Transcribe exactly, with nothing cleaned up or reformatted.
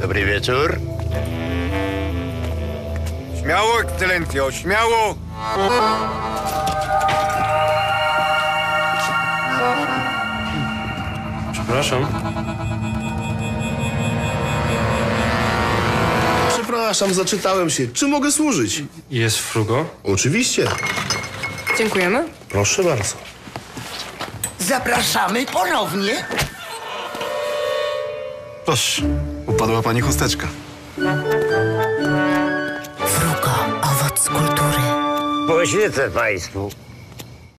Dobry wieczór. Śmiało, ekscelencjo, śmiało! Przepraszam. Przepraszam, zaczytałem się. Czy mogę służyć? Jest Frugo? Oczywiście. Dziękujemy. Proszę bardzo. Zapraszamy ponownie. Proszę, upadła pani chusteczka. Frugo, owoc kultury. Poświecę państwu.